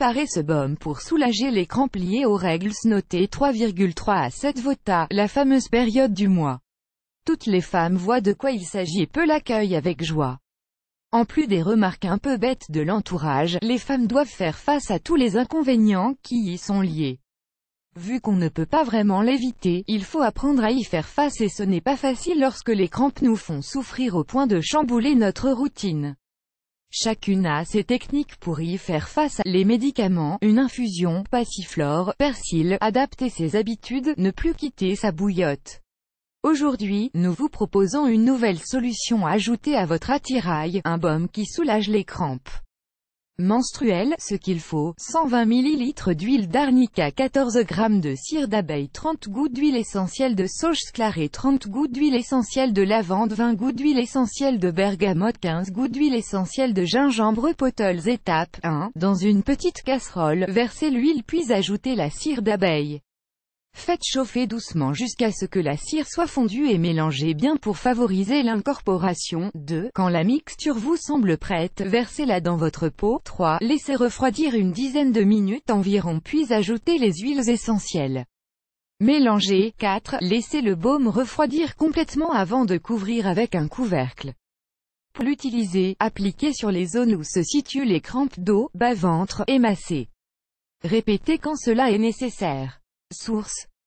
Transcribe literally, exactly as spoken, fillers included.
préparé ce baume pour soulager les crampes liées aux règles notées trois virgule trois à sept vota, la fameuse période du mois. Toutes les femmes voient de quoi il s'agit et peu l'accueillent avec joie. En plus des remarques un peu bêtes de l'entourage, les femmes doivent faire face à tous les inconvénients qui y sont liés. Vu qu'on ne peut pas vraiment l'éviter, il faut apprendre à y faire face et ce n'est pas facile lorsque les crampes nous font souffrir au point de chambouler notre routine. Chacune a ses techniques pour y faire face, les médicaments, une infusion, passiflore, persil, adapter ses habitudes, ne plus quitter sa bouillotte. Aujourd'hui, nous vous proposons une nouvelle solution ajoutée à votre attirail, un baume qui soulage les crampes menstruelle, ce qu'il faut, cent vingt millilitres d'huile d'arnica, quatorze grammes de cire d'abeille, trente gouttes d'huile essentielle de sauge clarée, trente gouttes d'huile essentielle de lavande, vingt gouttes d'huile essentielle de bergamote, quinze gouttes d'huile essentielle de gingembre. Potols. Étape un. Dans une petite casserole, versez l'huile puis ajoutez la cire d'abeille. Faites chauffer doucement jusqu'à ce que la cire soit fondue et mélangez bien pour favoriser l'incorporation. deux. Quand la mixture vous semble prête, versez-la dans votre pot. trois. Laissez refroidir une dizaine de minutes environ puis ajoutez les huiles essentielles. Mélangez. quatre. Laissez le baume refroidir complètement avant de couvrir avec un couvercle. Pour l'utiliser, appliquez sur les zones où se situent les crampes dos, bas-ventre, et massez. Répétez quand cela est nécessaire. Source,